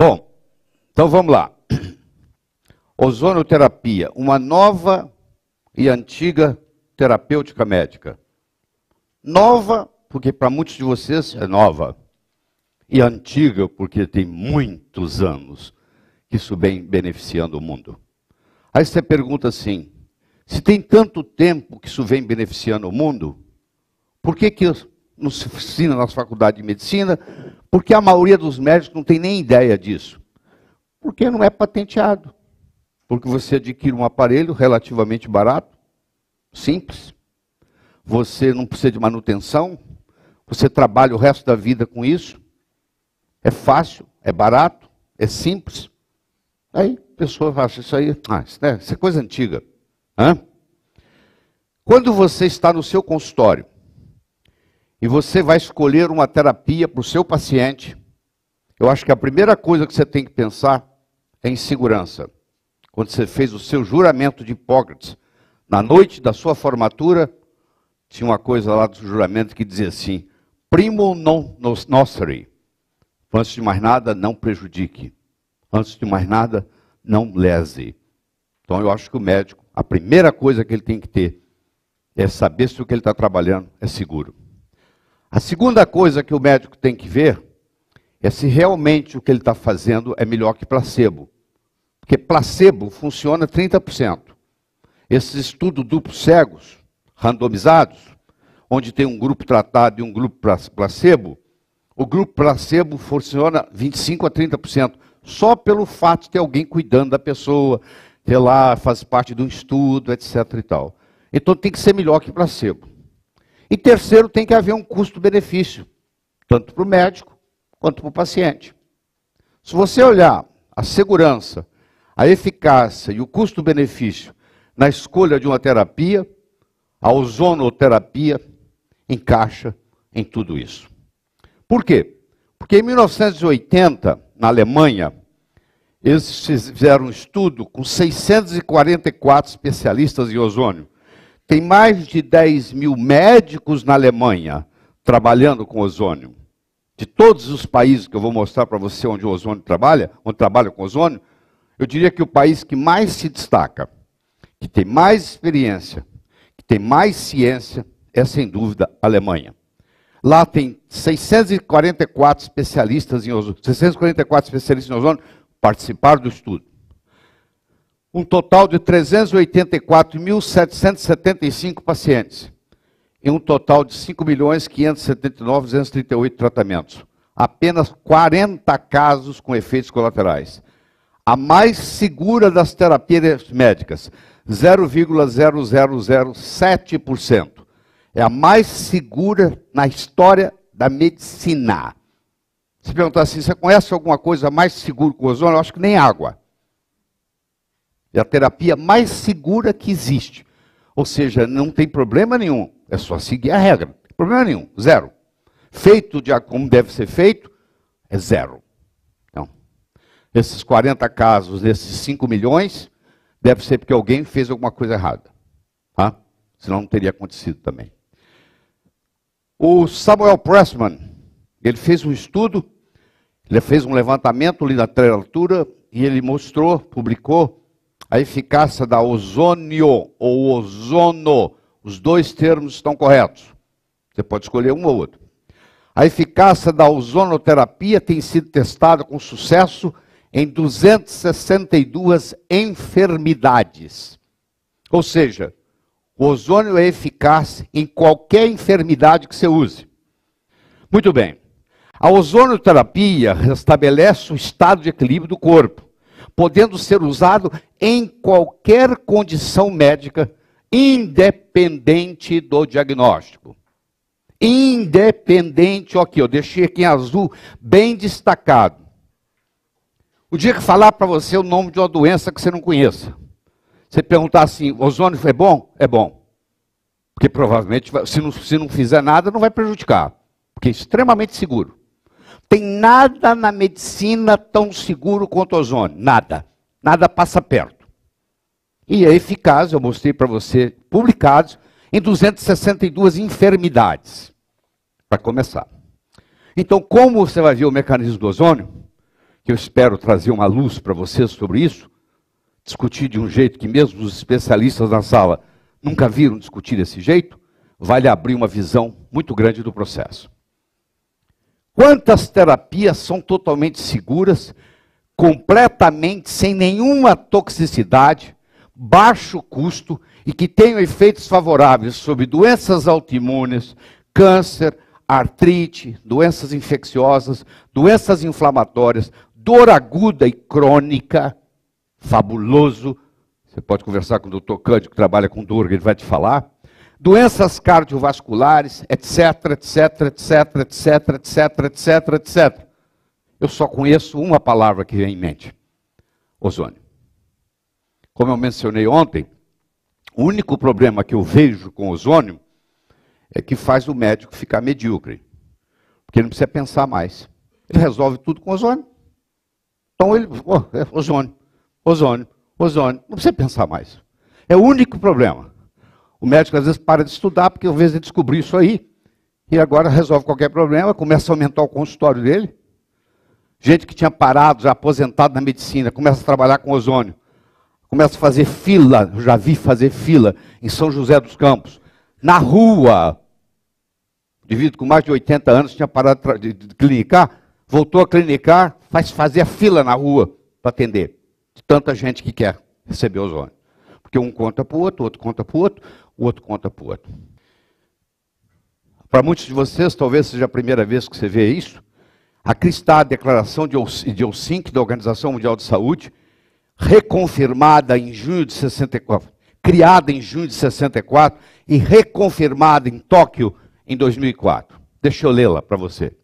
Bom, então vamos lá. Ozonoterapia, uma nova e antiga terapêutica médica. Nova, porque para muitos de vocês é nova. E antiga, porque tem muitos anos que isso vem beneficiando o mundo. Aí você pergunta assim, se tem tanto tempo que isso vem beneficiando o mundo, por que que não se ensina na faculdade de medicina? Porque a maioria dos médicos não tem nem ideia disso. Porque não é patenteado. Porque você adquire um aparelho relativamente barato, simples. Você não precisa de manutenção. Você trabalha o resto da vida com isso. É fácil, é barato, é simples. Aí a pessoa acha isso aí, isso é coisa antiga. Hã? Quando você está no seu consultório e você vai escolher uma terapia para o seu paciente, eu acho que a primeira coisa que você tem que pensar é em segurança. Quando você fez o seu juramento de Hipócrates, na noite da sua formatura, tinha uma coisa lá do juramento que dizia assim, primum non nocere. Antes de mais nada, não prejudique. Antes de mais nada, não lese. Então eu acho que o médico, a primeira coisa que ele tem que ter é saber se o que ele está trabalhando é seguro. A segunda coisa que o médico tem que ver é se realmente o que ele está fazendo é melhor que placebo. Porque placebo funciona 30%. Esses estudos duplos cegos, randomizados, onde tem um grupo tratado e um grupo placebo, o grupo placebo funciona 25% a 30%, só pelo fato de ter alguém cuidando da pessoa, ter lá, faz parte de um estudo, etc. e tal. Então tem que ser melhor que placebo. E terceiro, tem que haver um custo-benefício, tanto para o médico quanto para o paciente. Se você olhar a segurança, a eficácia e o custo-benefício na escolha de uma terapia, a ozonoterapia encaixa em tudo isso. Por quê? Porque em 1980, na Alemanha, eles fizeram um estudo com 644 especialistas em ozônio. Tem mais de 10 mil médicos na Alemanha trabalhando com ozônio. De todos os países que eu vou mostrar para você onde o ozônio trabalha, onde trabalha com ozônio, eu diria que o país que mais se destaca, que tem mais experiência, que tem mais ciência, é sem dúvida a Alemanha. Lá tem 644 especialistas em ozônio participaram do estudo. Um total de 384.775 pacientes. E um total de 5.579.238 tratamentos. Apenas 40 casos com efeitos colaterais. A mais segura das terapias médicas, 0,0007%. É a mais segura na história da medicina. Se perguntar assim, você conhece alguma coisa mais segura que o ozônio? Eu acho que nem água. É a terapia mais segura que existe. Ou seja, não tem problema nenhum. É só seguir a regra. Não tem problema nenhum. Zero. Feito como deve ser feito, é zero. Então, esses 40 casos, desses 5 milhões, deve ser porque alguém fez alguma coisa errada. Tá? Senão não teria acontecido também. O Samuel Pressman, ele fez um estudo, ele fez um levantamento ali na literatura e ele mostrou, publicou, a eficácia da ozônio ou ozono. Os dois termos estão corretos. Você pode escolher um ou outro. A eficácia da ozonoterapia tem sido testada com sucesso em 262 enfermidades. Ou seja, o ozônio é eficaz em qualquer enfermidade que você use. Muito bem. A ozonoterapia restabelece o estado de equilíbrio do corpo, podendo ser usado em qualquer condição médica, independente do diagnóstico. Independente, aqui, eu deixei aqui em azul, bem destacado. O dia que falar para você o nome de uma doença que você não conheça, você perguntar assim, ozônio é bom? É bom. Porque provavelmente, se não fizer nada, não vai prejudicar. Porque é extremamente seguro. Tem nada na medicina tão seguro quanto ozônio. Nada. Nada passa perto. E é eficaz, eu mostrei para você, publicados, em 262 enfermidades. Para começar. Então, como você vai ver o mecanismo do ozônio? que eu espero trazer uma luz para vocês sobre isso, discutir de um jeito que mesmo os especialistas na sala nunca viram discutir desse jeito, vai lhe abrir uma visão muito grande do processo. Quantas terapias são totalmente seguras, completamente sem nenhuma toxicidade, baixo custo e que tenham efeitos favoráveis sobre doenças autoimunes, câncer, artrite, doenças infecciosas, doenças inflamatórias, dor aguda e crônica? Fabuloso. Você pode conversar com o Dr. Cândido, que trabalha com dor, que ele vai te falar. Doenças cardiovasculares, etc, etc, etc, etc, etc, etc, etc. Eu só conheço uma palavra que vem em mente: ozônio. Como eu mencionei ontem, o único problema que eu vejo com ozônio é que faz o médico ficar medíocre, porque ele não precisa pensar mais. Ele resolve tudo com ozônio. Então ele, é ozônio, ozônio, ozônio, não precisa pensar mais. É o único problema. O médico às vezes para de estudar, porque às vezes ele descobriu isso aí, e agora resolve qualquer problema, começa a aumentar o consultório dele. Gente que tinha parado, já aposentado na medicina, começa a trabalhar com ozônio, começa a fazer fila, já vi fazer fila em São José dos Campos, na rua. Indivíduo com mais de 80 anos, tinha parado de clinicar, voltou a clinicar, faz fazer a fila na rua para atender. De tanta gente que quer receber ozônio. Porque um conta para o outro, o outro conta para o outro, o outro conta para o outro. Para muitos de vocês, talvez seja a primeira vez que você vê isso. Aqui está a Declaração de Helsinki, da Organização Mundial de Saúde, reconfirmada em junho de 64, criada em junho de 64 e reconfirmada em Tóquio em 2004. Deixa eu lê-la para você.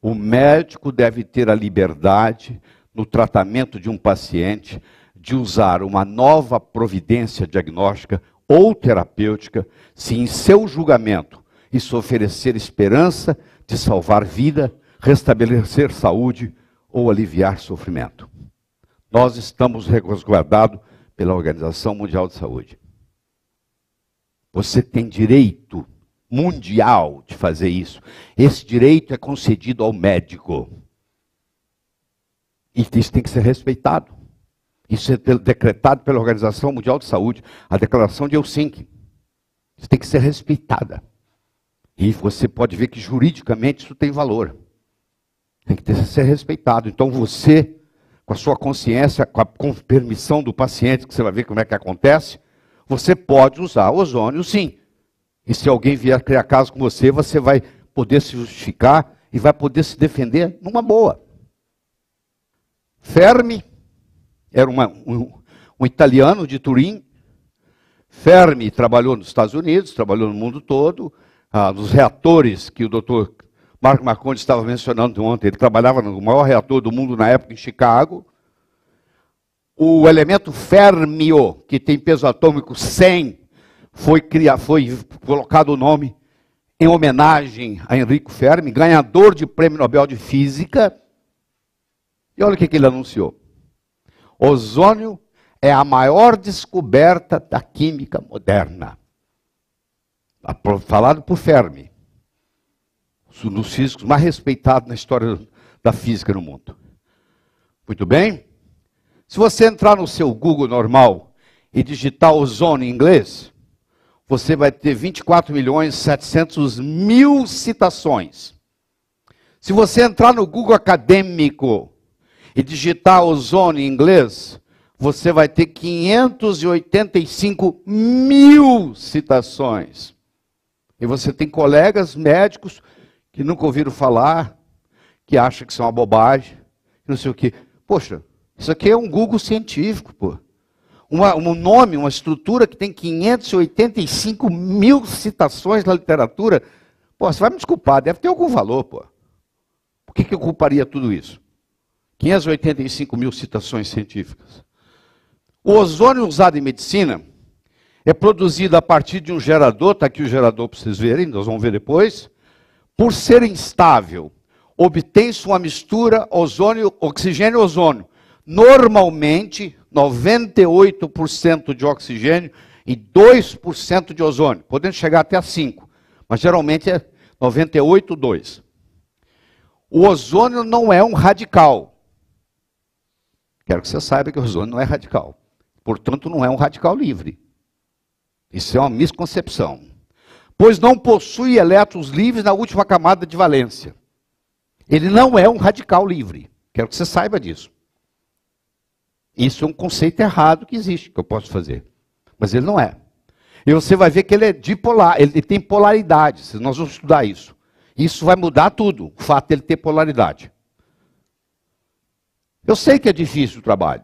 O médico deve ter a liberdade, no tratamento de um paciente, de usar uma nova providência diagnóstica ou terapêutica, se em seu julgamento isso oferecer esperança de salvar vida, restabelecer saúde ou aliviar sofrimento. Nós estamos resguardados pela Organização Mundial de Saúde. Você tem direito mundial de fazer isso. Esse direito é concedido ao médico. E isso tem que ser respeitado. Isso é decretado pela Organização Mundial de Saúde, a Declaração de Helsinki. Isso tem que ser respeitada. E você pode ver que juridicamente isso tem valor. Tem que ser respeitado. Então você, com a sua consciência, com a permissão do paciente, que você vai ver como é que acontece, você pode usar ozônio sim. E se alguém vier criar caso com você, você vai poder se justificar e vai poder se defender numa boa. Fermi era um italiano de Turim. Fermi trabalhou nos Estados Unidos, trabalhou no mundo todo. Nos reatores que o doutor Marco Marcondes estava mencionando ontem, ele trabalhava no maior reator do mundo na época, em Chicago. O elemento férmio, que tem peso atômico 100, foi colocado o nome em homenagem a Enrico Fermi, ganhador de Prêmio Nobel de Física. E olha o que ele anunciou. Ozônio é a maior descoberta da química moderna. Falado por Fermi, um dos físicos mais respeitados na história da física no mundo. Muito bem? Se você entrar no seu Google normal e digitar ozônio em inglês, você vai ter 24.700.000 citações. Se você entrar no Google acadêmico e digitar ozônio em inglês, você vai ter 585.000 citações. E você tem colegas médicos que nunca ouviram falar, que acham que isso é uma bobagem, não sei o quê. Poxa, isso aqui é um Google científico, pô. Um nome, uma estrutura que tem 585.000 citações na literatura. Pô, você vai me desculpar, deve ter algum valor, pô. Por que eu culparia tudo isso? 585.000 citações científicas. O ozônio usado em medicina é produzido a partir de um gerador, está aqui o gerador para vocês verem, nós vamos ver depois. Por ser instável, obtém-se uma mistura oxigênio-ozônio. Normalmente, 98% de oxigênio e 2% de ozônio, podendo chegar até a 5%, mas geralmente é 98,2%. O ozônio não é um radical. Quero que você saiba que o ozônio não é radical. Portanto, não é um radical livre. Isso é uma misconcepção. Pois não possui elétrons livres na última camada de valência. Ele não é um radical livre. Quero que você saiba disso. Isso é um conceito errado que existe, que eu posso fazer. Mas ele não é. E você vai ver que ele é dipolar, ele tem polaridade. Nós vamos estudar isso. Isso vai mudar tudo, o fato dele ter polaridade. Eu sei que é difícil o trabalho.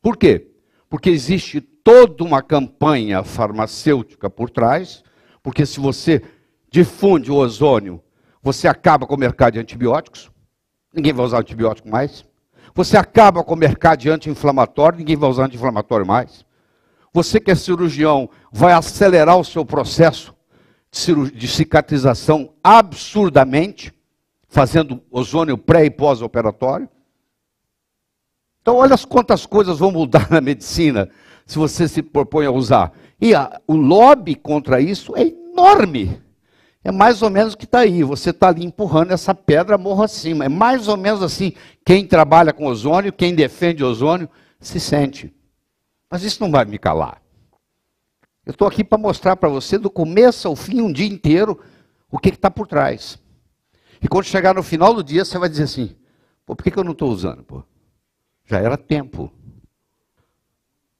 Por quê? Porque existe toda uma campanha farmacêutica por trás, porque se você difunde o ozônio, você acaba com o mercado de antibióticos, ninguém vai usar antibiótico mais. Você acaba com o mercado de anti-inflamatório, ninguém vai usar anti-inflamatório mais. Você que é cirurgião vai acelerar o seu processo de cicatrização absurdamente, fazendo ozônio pré e pós-operatório. Então, olha quantas coisas vão mudar na medicina se você se propõe a usar. E o lobby contra isso é enorme. É mais ou menos o que está aí. Você está ali empurrando essa pedra morro acima. É mais ou menos assim. Quem trabalha com ozônio, quem defende ozônio, se sente. Mas isso não vai me calar. Eu estou aqui para mostrar para você, do começo ao fim, um dia inteiro, o que está por trás. E quando chegar no final do dia, você vai dizer assim, pô, por que eu não estou usando? Pô? Já era tempo.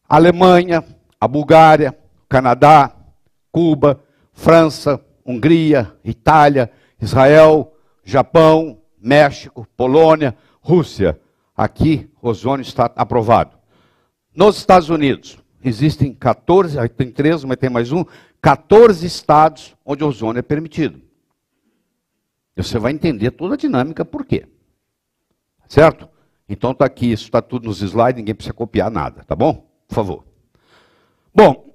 A Alemanha, a Bulgária, o Canadá, Cuba, França, Hungria, Itália, Israel, Japão, México, Polônia, Rússia. Aqui, ozônio está aprovado. Nos Estados Unidos, existem 14, tem 13, mas tem mais um, 14 estados onde ozônio é permitido. E você vai entender toda a dinâmica por quê. Certo? Então está aqui, isso está tudo nos slides, ninguém precisa copiar nada, tá bom? Por favor. Bom,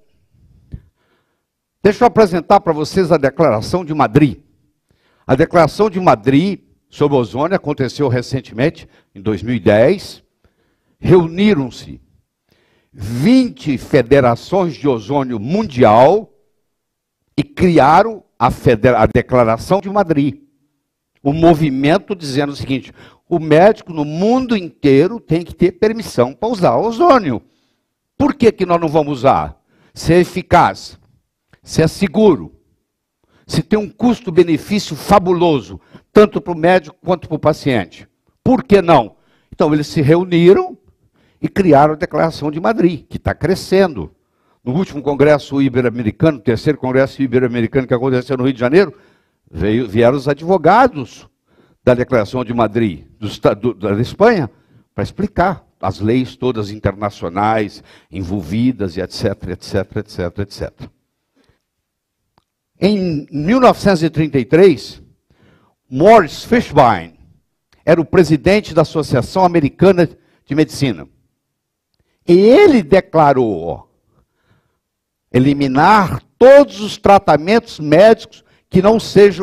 deixa eu apresentar para vocês a Declaração de Madrid. A Declaração de Madrid sobre ozônio aconteceu recentemente, em 2010. Reuniram-se 20 federações de ozônio mundial e criaram a Declaração de Madrid. O movimento dizendo o seguinte, o médico no mundo inteiro tem que ter permissão para usar ozônio. Por que nós não vamos usar? Se é eficaz, se é seguro, se tem um custo-benefício fabuloso, tanto para o médico quanto para o paciente. Por que não? Então eles se reuniram e criaram a Declaração de Madrid, que está crescendo. No último congresso ibero-americano, o terceiro congresso ibero-americano que aconteceu no Rio de Janeiro, vieram os advogados da Declaração de Madrid, da Espanha, para explicar as leis todas internacionais, envolvidas, e etc, etc, etc, etc. Em 1933, Morris Fishbein era o presidente da Associação Americana de Medicina. E ele declarou eliminar todos os tratamentos médicos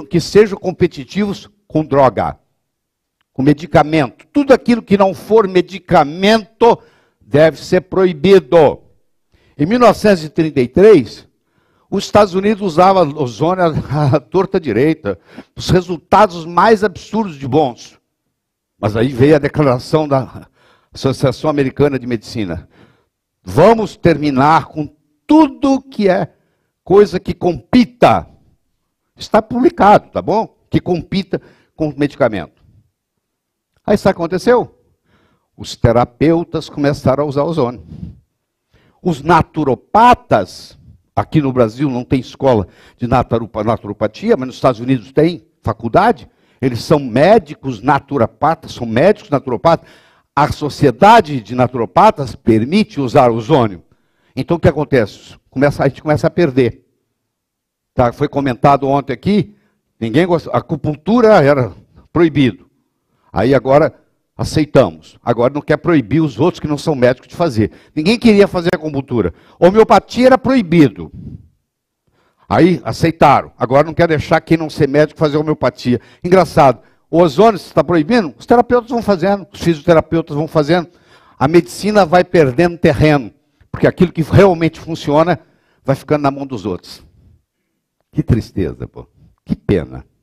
que sejam competitivos com droga, com medicamento. Tudo aquilo que não for medicamento deve ser proibido. Em 1933, os Estados Unidos usavam ozônio à torta direita, os resultados mais absurdos de bons. Mas aí veio a declaração da Associação Americana de Medicina. Vamos terminar com tudo que é coisa que compita. Está publicado, tá bom? Que compita com o medicamento. Aí sabe o que aconteceu? Os terapeutas começaram a usar ozônio. Os naturopatas, aqui no Brasil não tem escola de naturopatia, mas nos Estados Unidos tem faculdade, eles são médicos naturopatas, a sociedade de naturopatas permite usar ozônio. Então o que acontece? A gente começa a perder. Tá, foi comentado ontem aqui, ninguém gostou, a acupuntura era proibido. Aí agora aceitamos. Agora não quer proibir os outros que não são médicos de fazer. Ninguém queria fazer acupuntura. Homeopatia era proibido. Aí aceitaram. Agora não quer deixar quem não ser médico fazer homeopatia. Engraçado. O ozônio está proibindo? Os terapeutas vão fazendo, os fisioterapeutas vão fazendo. A medicina vai perdendo terreno. Porque aquilo que realmente funciona vai ficando na mão dos outros. Que tristeza, pô. Que pena.